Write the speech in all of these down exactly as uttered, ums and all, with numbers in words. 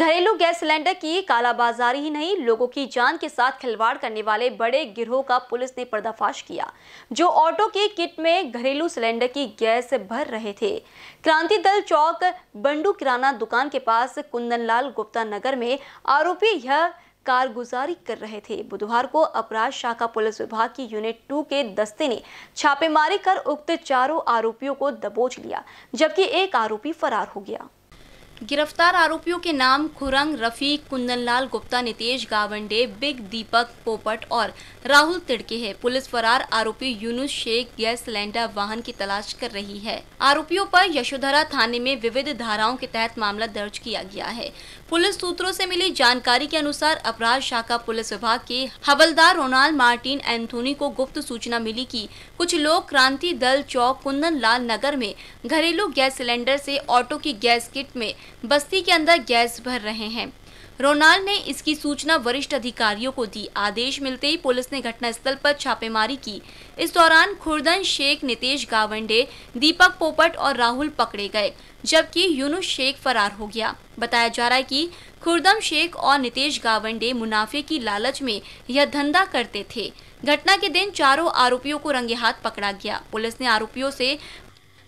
घरेलू gas cylinder की कालाबाजारी ही नहीं, लोगों की जान के साथ खिलवाड़ करने वाले बड़े गिरोह का पुलिस ने पर्दाफाश किया, जो ऑटो की किट में घरेलू सिलेंडर की गैस भर रहे थे। क्रांति दल चौक बंडू किराना दुकान के पास कुंदन लाल गुप्ता नगर में आरोपी यह कारगुजारी कर रहे थे। बुधवार को अपराध शाखा पुलिस विभाग की यूनिट टू के दस्ते ने छापेमारी कर उक्त चारों आरोपियों को दबोच लिया, जबकि एक आरोपी फरार हो गया। गिरफ्तार आरोपियों के नाम खुरंग रफीक, कुंदन लाल गुप्ता, नितेश गावंडे, बिग दीपक पोपट और राहुल तिड़के हैं। पुलिस फरार आरोपी यूनुस शेख गैस सिलेंडर वाहन की तलाश कर रही है। आरोपियों पर यशोधरा थाने में विविध धाराओं के तहत मामला दर्ज किया गया है। पुलिस सूत्रों से मिली जानकारी के अनुसार अपराध शाखा पुलिस विभाग के हवलदार रोनाल्ड मार्टिन एंथोनी को गुप्त सूचना मिली कि कुछ लोग क्रांति दल चौक कुंदन लाल नगर में घरेलू गैस सिलेंडर से ऑटो की गैस किट में बस्ती के अंदर गैस भर रहे हैं। रोनाल्ड ने इसकी सूचना वरिष्ठ अधिकारियों को दी। आदेश मिलते ही पुलिस ने घटनास्थल पर छापेमारी की। इस दौरान खुर्दन शेख, नितेश गावंडे, दीपक पोपट और राहुल पकड़े गए, जबकि यूनुस शेख फरार हो गया। बताया जा रहा है कि खुर्दन शेख और नितेश गावंडे मुनाफे की लालच में यह धंधा करते थे। घटना के दिन चारों आरोपियों को रंगे हाथ पकड़ा गया। पुलिस ने आरोपियों से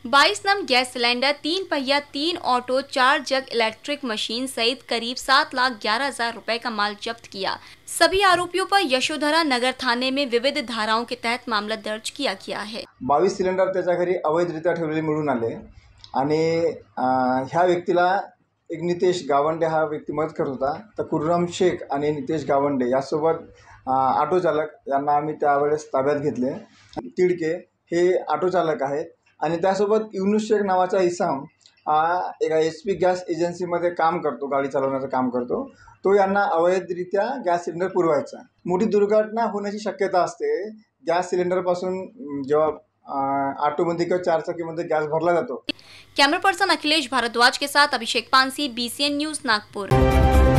बाईस नम गैस सिलेंडर, तीन पहिया, तीन ऑटो, चार जग इलेक्ट्रिक मशीन सहित करीब सात लाख ग्यारह हजार रुपए का माल जब्त किया। सभी आरोपियों पर यशोधरा नगर थाने में विविध धाराओं के तहत मामला दर्ज किया गया है। बावीस सिलेंडर त्याच्या घरी अवैधरित्या ठेवलेले मिळून आले आणि ह्या व्यक्तीला एक नितेश गावंडे हा व्यक्ती मदत करत होता। तर खुर्रम शेख आणि नितेश गावंडे यासोबत ऑटो चालक यांना आम्ही त्यावेळेस ताब्यात घेतले। तिडके हे ऑटो चालक आहेत आणि त्यासोबत युनुस शेख नावाचा इसम एका एच पी गॅस एजन्सीमध्ये काम करतो, गाडी चालवण्याचं काम करतो। तो यांना अवैधरित्या गॅस सिलेंडर पुरवायचा। मोठी दुर्घटना होण्याची शक्यता असते। गॅस सिलेंडरपासून जेव्हा ऑटोमध्ये किंवा चारचाकीमध्ये गॅस भरला जातो। कॅमेरा पर्सन अखिलेश भारद्वाज के साथ Abhishek Pansi, B C N news, Nagpur.